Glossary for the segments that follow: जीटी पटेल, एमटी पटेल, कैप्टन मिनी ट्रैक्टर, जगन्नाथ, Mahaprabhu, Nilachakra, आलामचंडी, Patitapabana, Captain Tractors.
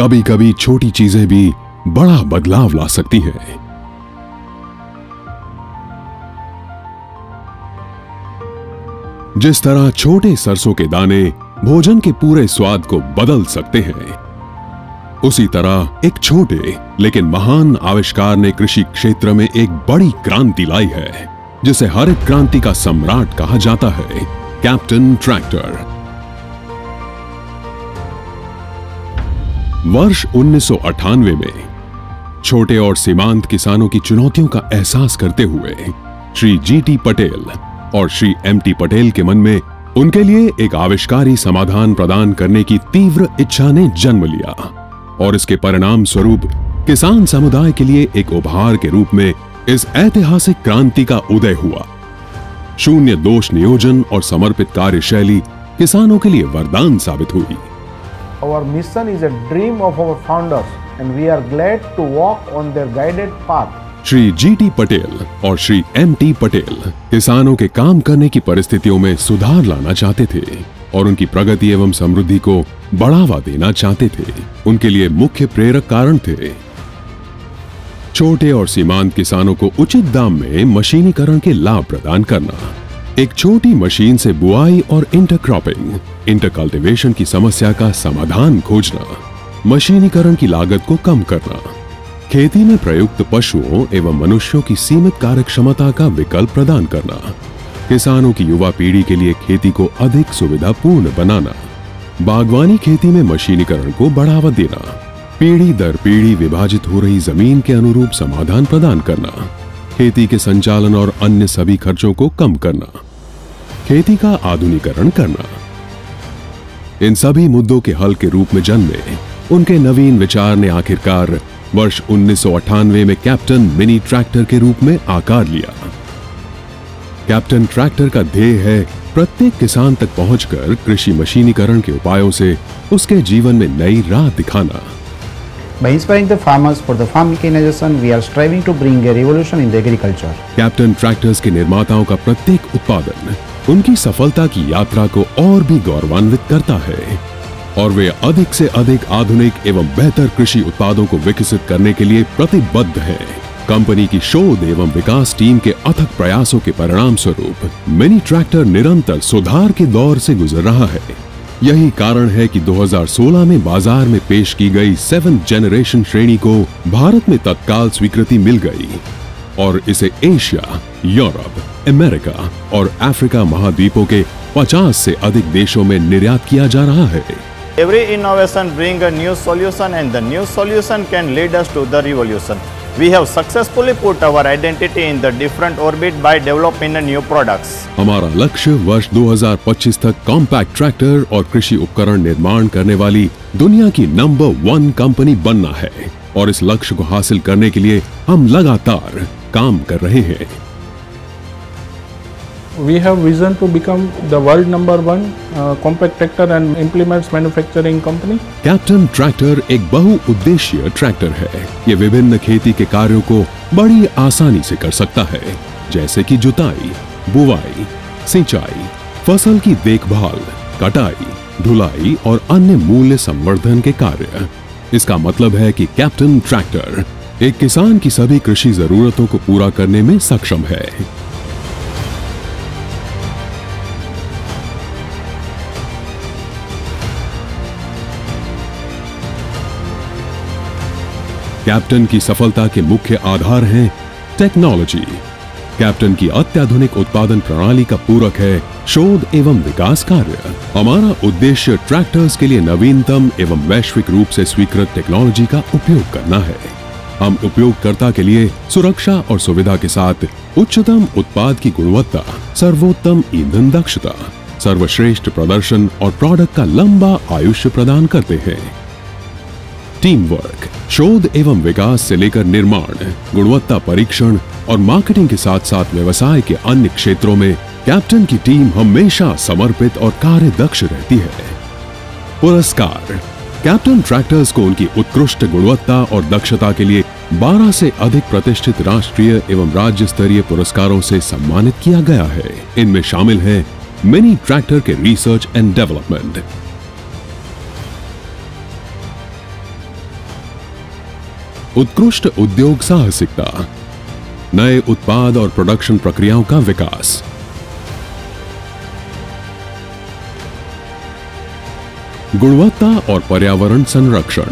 कभी कभी छोटी चीजें भी बड़ा बदलाव ला सकती है। जिस तरह छोटे सरसों के दाने भोजन के पूरे स्वाद को बदल सकते हैं, उसी तरह एक छोटे लेकिन महान आविष्कार ने कृषि क्षेत्र में एक बड़ी क्रांति लाई है, जिसे हरित क्रांति का सम्राट कहा जाता है, कैप्टन ट्रैक्टर। वर्ष 1998 में छोटे और सीमांत किसानों की चुनौतियों का एहसास करते हुए श्री जीटी पटेल और श्री एमटी पटेल के मन में उनके लिए एक आविष्कारी समाधान प्रदान करने की तीव्र इच्छा ने जन्म लिया और इसके परिणाम स्वरूप किसान समुदाय के लिए एक उपहार के रूप में इस ऐतिहासिक क्रांति का उदय हुआ। शून्य दोष नियोजन और समर्पित कार्यशैली किसानों के लिए वरदान साबित हुई। Our mission is a dream of our founders and we are glad to walk on their guided path. Shri जीटी पटेल और श्री एमटी पटेल किसानों के काम करने की परिस्थितियों में सुधार लाना चाहते थे और उनकी प्रगति एवं समृद्धि को बढ़ावा देना चाहते थे। उनके लिए मुख्य प्रेरक कारण थे छोटे और सीमांत किसानों को उचित दाम में मशीनीकरण के लाभ प्रदान करना। एक छोटी मशीन से बुआई और इंटरक्रॉपिंग, इंटरकल्टिवेशन की समस्या का समाधान खोजना, मशीनीकरण की लागत को कम करना, खेती में प्रयुक्त पशुओं एवं मनुष्यों की सीमित कार्यक्षमता का विकल्प प्रदान करना, किसानों की युवा पीढ़ी के लिए खेती को अधिक सुविधापूर्ण बनाना, बागवानी खेती में मशीनीकरण को बढ़ावा देना, पीढ़ी दर पीढ़ी विभाजित हो रही जमीन के अनुरूप समाधान प्रदान करना, खेती के संचालन और अन्य सभी खर्चों को कम करना, खेती का आधुनिकीकरण करना। इन सभी मुद्दों के हल के रूप में जन्मे उनके नवीन विचार ने आखिरकार वर्ष 1998 में कैप्टन मिनी ट्रैक्टर के रूप में आकार लिया। कैप्टन ट्रैक्टर का ध्येय है प्रत्येक किसान तक पहुंचकर कृषि मशीनीकरण के उपायों से उसके जीवन में नई राह दिखाना। By inspiring the farmers for the farm mechanization, we are striving to bring a revolution in the agriculture. Captain Tractors के निर्माताओं का प्रत्येक उत्पादन उनकी सफलता की यात्रा को और भी गौरवान्वित करता है और वे अधिक से अधिक आधुनिक एवं बेहतर कृषि उत्पादों को विकसित करने के लिए प्रतिबद्ध है। कंपनी की शोध एवं विकास टीम के अथक प्रयासों के परिणाम स्वरूप मिनी ट्रैक्टर निरंतर सुधार के दौर से गुजर रहा है। यही कारण है कि 2016 में बाजार में पेश की गई 7th जेनरेशन श्रेणी को भारत में तत्काल स्वीकृति मिल गई और इसे एशिया, यूरोप, अमेरिका और अफ्रीका महाद्वीपों के 50 से अधिक देशों में निर्यात किया जा रहा है। Every innovation brings a new solution and the new solution can lead us to the revolution. We have successfully put our identity in the different orbit by developing the new products. हमारा लक्ष्य वर्ष 2025 तक compact tractor और कृषि उपकरण निर्माण करने वाली दुनिया की नंबर 1 कंपनी बनना है और इस लक्ष्य को हासिल करने के लिए हम लगातार काम कर रहे हैं। We have vision to become the world number 1 compact tractor and implements manufacturing company. Captain tractor एक बहुउद्देशीय ट्रैक्टर है। ये विभिन्न खेती के कार्यों को बड़ी आसानी से कर सकता है, जैसे कि जुताई, बुवाई, सिंचाई, फसल की देखभाल, कटाई, ढुलाई और अन्य मूल्य संवर्धन के कार्य। इसका मतलब है कि कैप्टन ट्रैक्टर एक किसान की सभी कृषि जरूरतों को पूरा करने में सक्षम है। कैप्टन की सफलता के मुख्य आधार हैं टेक्नोलॉजी। कैप्टन की अत्याधुनिक उत्पादन प्रणाली का पूरक है शोध एवं विकास कार्य। हमारा उद्देश्य ट्रैक्टर्स के लिए नवीनतम एवं वैश्विक रूप से स्वीकृत टेक्नोलॉजी का उपयोग करना है। हम उपयोगकर्ता के लिए सुरक्षा और सुविधा के साथ उच्चतम उत्पाद की गुणवत्ता, सर्वोत्तम ईंधन दक्षता, सर्वश्रेष्ठ प्रदर्शन और प्रोडक्ट का लंबा आयुष्य प्रदान करते हैं। टीम वर्क, शोध एवं विकास से लेकर निर्माण, गुणवत्ता परीक्षण और मार्केटिंग के साथ साथ व्यवसाय के अन्य क्षेत्रों में कैप्टन की टीम हमेशा समर्पित और कार्यदक्ष रहती है। पुरस्कार, कैप्टन ट्रैक्टर्स को उनकी उत्कृष्ट गुणवत्ता और दक्षता के लिए 12 से अधिक प्रतिष्ठित राष्ट्रीय एवं राज्य स्तरीय पुरस्कारों से सम्मानित किया गया है। इनमें शामिल है मिनी ट्रैक्टर के रिसर्च एंड डेवलपमेंट, उत्कृष्ट उद्योग साहसिकता, नए उत्पाद और प्रोडक्शन प्रक्रियाओं का विकास। गुणवत्ता और पर्यावरण संरक्षण।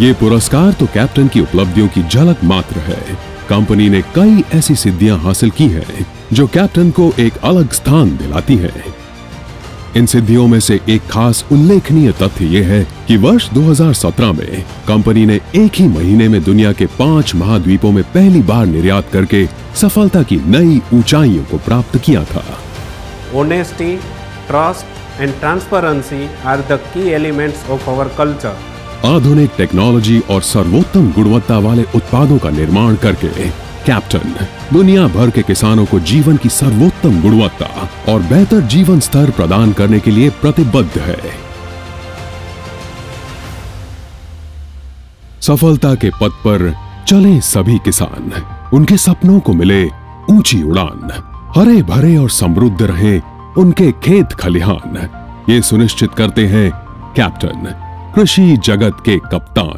ये पुरस्कार तो कैप्टन की उपलब्धियों की झलक मात्र है। कंपनी ने कई ऐसी सिद्धियां हासिल की हैं, जो कैप्टन को एक अलग स्थान दिलाती है। इन सिद्धियों में से एक खास उल्लेखनीय तथ्य यह है कि वर्ष 2017 में कंपनी ने एक ही महीने में दुनिया के 5 महाद्वीपों में पहली बार निर्यात करके सफलता की नई ऊंचाइयों को प्राप्त किया था। Honesty, trust and transparency are the key elements of our culture. आधुनिक टेक्नोलॉजी और सर्वोत्तम गुणवत्ता वाले उत्पादों का निर्माण करके कैप्टन दुनिया भर के किसानों को जीवन की सर्वोत्तम गुणवत्ता और बेहतर जीवन स्तर प्रदान करने के लिए प्रतिबद्ध है। सफलता के पथ पर चले सभी किसान, उनके सपनों को मिले ऊंची उड़ान, हरे भरे और समृद्ध रहे उनके खेत खलिहान, ये सुनिश्चित करते हैं कैप्टन, कृषि जगत के कप्तान।